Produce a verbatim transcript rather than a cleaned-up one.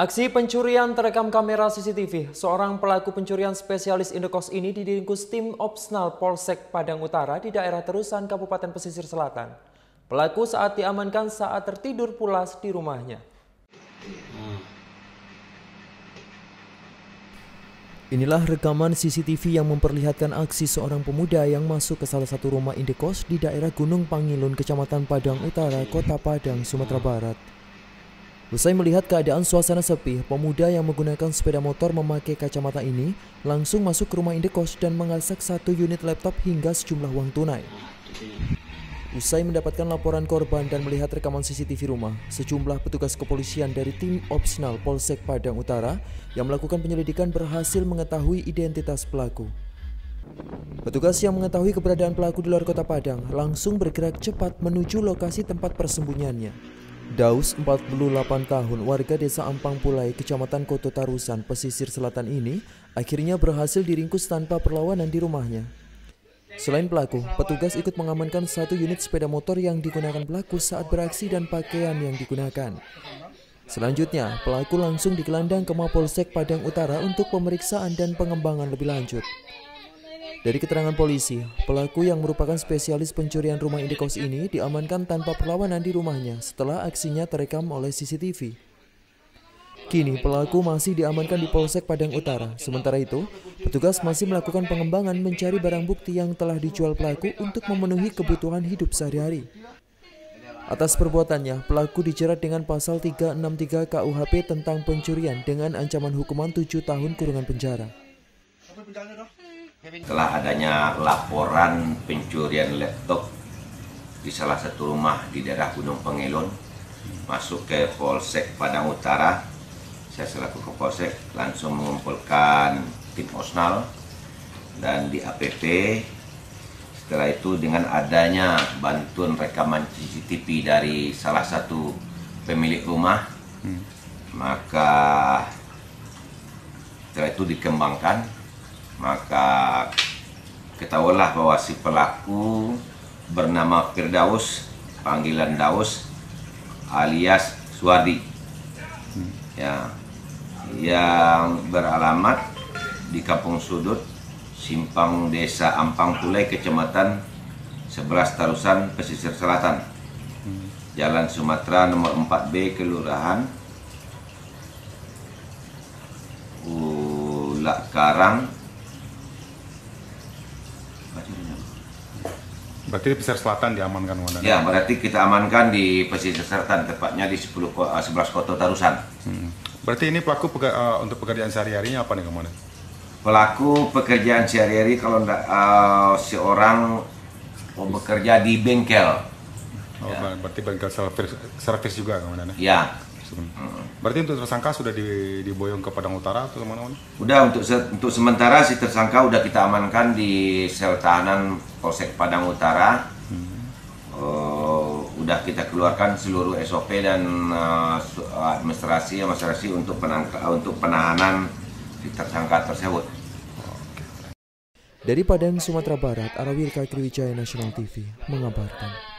Aksi pencurian terekam kamera C C T V. Seorang pelaku pencurian spesialis indekos ini diringkus tim Opsnal Polsek Padang Utara di daerah Tarusan, Kabupaten Pesisir Selatan. Pelaku saat diamankan saat tertidur pulas di rumahnya. Inilah rekaman C C T V yang memperlihatkan aksi seorang pemuda yang masuk ke salah satu rumah indekos di daerah Gunung Pangilun, Kecamatan Padang Utara, Kota Padang, Sumatera Barat. Usai melihat keadaan suasana sepi, pemuda yang menggunakan sepeda motor memakai kacamata ini langsung masuk ke rumah indekos dan mengasak satu unit laptop hingga sejumlah uang tunai. Usai mendapatkan laporan korban dan melihat rekaman C C T V rumah, sejumlah petugas kepolisian dari tim Opsnal Polsek Padang Utara yang melakukan penyelidikan berhasil mengetahui identitas pelaku. Petugas yang mengetahui keberadaan pelaku di luar kota Padang langsung bergerak cepat menuju lokasi tempat persembunyiannya. Firdaus, empat puluh delapan tahun, warga desa Ampang Pulai, Kecamatan Koto Tarusan, Pesisir Selatan ini akhirnya berhasil diringkus tanpa perlawanan di rumahnya. Selain pelaku, petugas ikut mengamankan satu unit sepeda motor yang digunakan pelaku saat beraksi dan pakaian yang digunakan. Selanjutnya, pelaku langsung digelandang ke Mapolsek Padang Utara untuk pemeriksaan dan pengembangan lebih lanjut. Dari keterangan polisi, pelaku yang merupakan spesialis pencurian rumah indekos ini diamankan tanpa perlawanan di rumahnya setelah aksinya terekam oleh C C T V. Kini pelaku masih diamankan di Polsek Padang Utara. Sementara itu, petugas masih melakukan pengembangan mencari barang bukti yang telah dijual pelaku untuk memenuhi kebutuhan hidup sehari-hari. Atas perbuatannya, pelaku dijerat dengan pasal tiga enam tiga K U H P tentang pencurian dengan ancaman hukuman tujuh tahun kurungan penjara. Setelah adanya laporan pencurian laptop di salah satu rumah di daerah Gunung Pangilun, masuk ke Polsek Padang Utara, saya selaku Kapolsek langsung mengumpulkan tim Opsnal dan di A P P. Setelah itu dengan adanya bantuan rekaman C C T V dari salah satu pemilik rumah, hmm. maka setelah itu dikembangkan. Maka ketahuilah bahwa si pelaku bernama Firdaus, panggilan Daus, alias Suwadi, ya, yang beralamat di Kampung Sudut, Simpang Desa Ampang Pulai, Kecamatan sebelas Tarusan, Pesisir Selatan, Jalan Sumatera nomor empat B, Kelurahan Ulak Karang. Berarti di Pesisir Selatan diamankan, Wadah? Ya, berarti kita amankan di Pesisir Selatan, tepatnya di sebelas Koto Tarusan. Hmm. Berarti ini pelaku peka, uh, untuk pekerjaan sehari-harinya apa nih, kemana? Pelaku pekerjaan sehari-hari kalau uh, seorang bekerja di bengkel. Oh, ya. Berarti bengkel service, service juga, kemana? Ya. Hmm. Berarti untuk tersangka sudah diboyong ke Padang Utara atau kemana? Udah, untuk se untuk sementara si tersangka udah kita amankan di sel tahanan Polsek Padang Utara. Hmm. Uh, udah kita keluarkan seluruh S O P dan uh, administrasi administrasi untuk penangka, untuk penahanan si tersangka tersebut. Dari Padang, Sumatera Barat, Arawir Kaitriwijaya, Nasional T V mengabarkan.